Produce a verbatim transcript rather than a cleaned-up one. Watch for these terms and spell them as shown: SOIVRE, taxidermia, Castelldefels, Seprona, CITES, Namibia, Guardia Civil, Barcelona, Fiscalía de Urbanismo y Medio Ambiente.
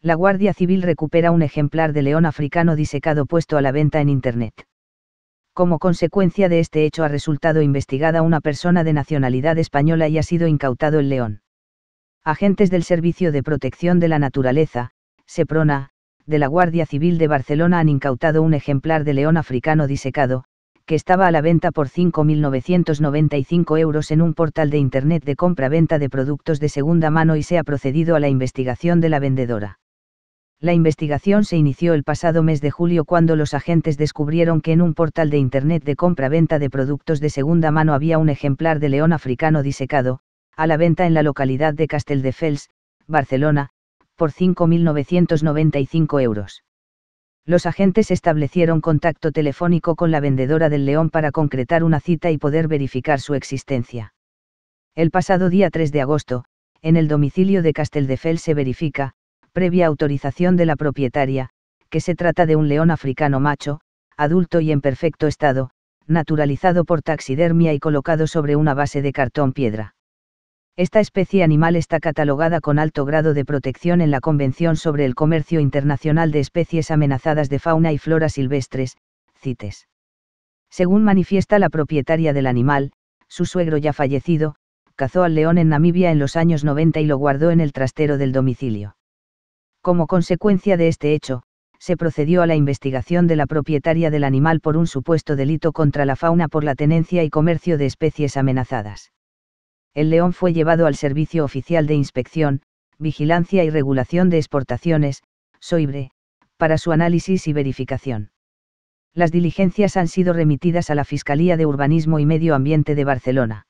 la Guardia Civil recupera un ejemplar de león africano disecado puesto a la venta en Internet. Como consecuencia de este hecho ha resultado investigada una persona de nacionalidad española y ha sido incautado el león. Agentes del Servicio de Protección de la Naturaleza, Seprona, de la Guardia Civil de Barcelona han incautado un ejemplar de león africano disecado, que estaba a la venta por cinco mil novecientos noventa y cinco euros en un portal de Internet de compra-venta de productos de segunda mano y se ha procedido a la investigación de la vendedora. La investigación se inició el pasado mes de julio cuando los agentes descubrieron que en un portal de Internet de compra-venta de productos de segunda mano había un ejemplar de león africano disecado, a la venta en la localidad de Castelldefels, Barcelona, por cinco mil novecientos noventa y cinco euros. Los agentes establecieron contacto telefónico con la vendedora del león para concretar una cita y poder verificar su existencia. El pasado día tres de agosto, en el domicilio de Castelldefels se verifica, previa autorización de la propietaria, que se trata de un león africano macho, adulto y en perfecto estado, naturalizado por taxidermia y colocado sobre una base de cartón piedra. Esta especie animal está catalogada con alto grado de protección en la Convención sobre el Comercio Internacional de Especies Amenazadas de Fauna y Flora Silvestres, CITES. Según manifiesta la propietaria del animal, su suegro ya fallecido, cazó al león en Namibia en los años noventa y lo guardó en el trastero del domicilio. Como consecuencia de este hecho, se procedió a la investigación de la propietaria del animal por un supuesto delito contra la fauna por la tenencia y comercio de especies amenazadas. El león fue llevado al Servicio Oficial de Inspección, Vigilancia y Regulación de Exportaciones, SOIVRE, para su análisis y verificación. Las diligencias han sido remitidas a la Fiscalía de Urbanismo y Medio Ambiente de Barcelona.